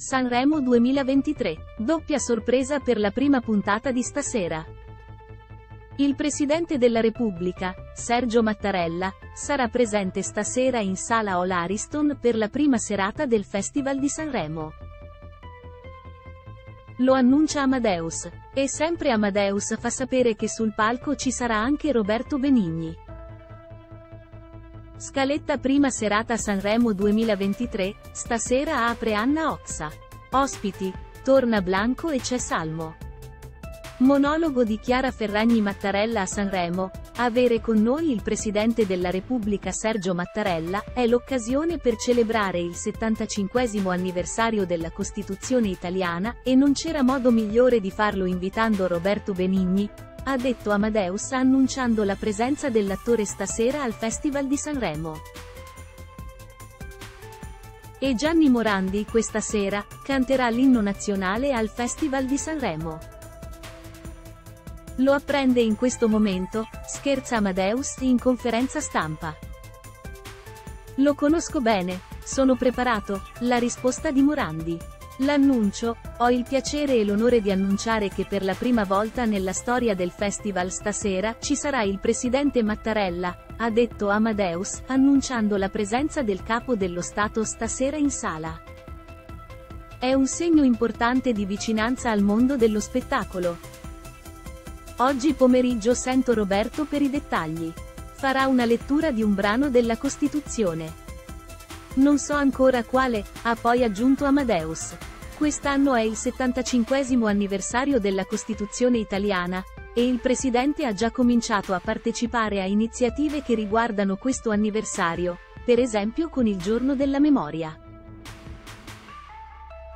Sanremo 2023, doppia sorpresa per la prima puntata di stasera. Il Presidente della Repubblica, Sergio Mattarella, sarà presente stasera in Sala Olariston per la prima serata del Festival di Sanremo. Lo annuncia Amadeus, e sempre Amadeus fa sapere che sul palco ci sarà anche Roberto Benigni. Scaletta prima serata Sanremo 2023, stasera apre Anna Oxa. Ospiti, torna Blanco e c'è Salmo. Monologo di Chiara Ferragni Mattarella a Sanremo, avere con noi il Presidente della Repubblica Sergio Mattarella, è l'occasione per celebrare il 75° anniversario della Costituzione italiana, e non c'era modo migliore di farlo invitando Roberto Benigni, ha detto Amadeus annunciando la presenza dell'attore stasera al Festival di Sanremo. E Gianni Morandi questa sera, canterà l'inno nazionale al Festival di Sanremo. Lo apprende in questo momento, scherza Amadeus in conferenza stampa. Lo conosco bene, sono preparato, la risposta di Morandi. L'annuncio, ho il piacere e l'onore di annunciare che per la prima volta nella storia del festival stasera ci sarà il presidente Mattarella, ha detto Amadeus, annunciando la presenza del capo dello Stato stasera in sala. È un segno importante di vicinanza al mondo dello spettacolo. Oggi pomeriggio sento Roberto per i dettagli. Farà una lettura di un brano della Costituzione. Non so ancora quale, ha poi aggiunto Amadeus. Quest'anno è il 75° anniversario della Costituzione italiana, e il Presidente ha già cominciato a partecipare a iniziative che riguardano questo anniversario, per esempio con il Giorno della Memoria.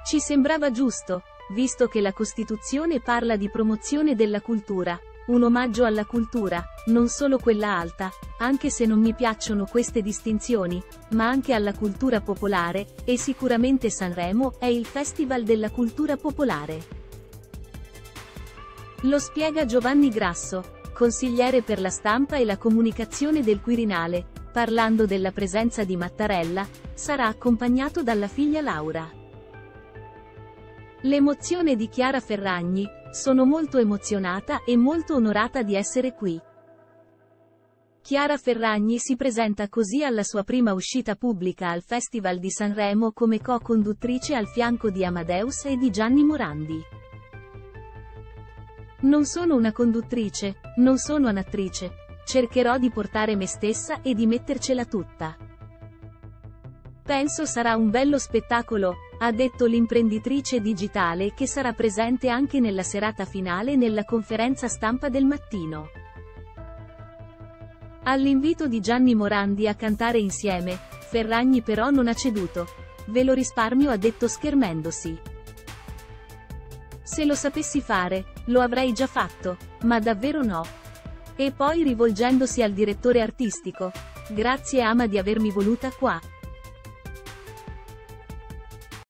Ci sembrava giusto, visto che la Costituzione parla di promozione della cultura, un omaggio alla cultura, non solo quella alta, anche se non mi piacciono queste distinzioni, ma anche alla cultura popolare, e sicuramente Sanremo è il festival della cultura popolare. Lo spiega Giovanni Grasso, consigliere per la stampa e la comunicazione del Quirinale, parlando della presenza di Mattarella, sarà accompagnato dalla figlia Laura. L'emozione di Chiara Ferragni, sono molto emozionata e molto onorata di essere qui. Chiara Ferragni si presenta così alla sua prima uscita pubblica al Festival di Sanremo come co-conduttrice al fianco di Amadeus e di Gianni Morandi. Non sono una conduttrice, non sono un'attrice, cercherò di portare me stessa e di mettercela tutta. Penso sarà un bello spettacolo, ha detto l'imprenditrice digitale che sarà presente anche nella serata finale nella conferenza stampa del mattino. All'invito di Gianni Morandi a cantare insieme, Ferragni però non ha ceduto. Ve lo risparmio, ha detto schermendosi. Se lo sapessi fare, lo avrei già fatto, ma davvero no. E poi rivolgendosi al direttore artistico, grazie Ama di avermi voluta qua.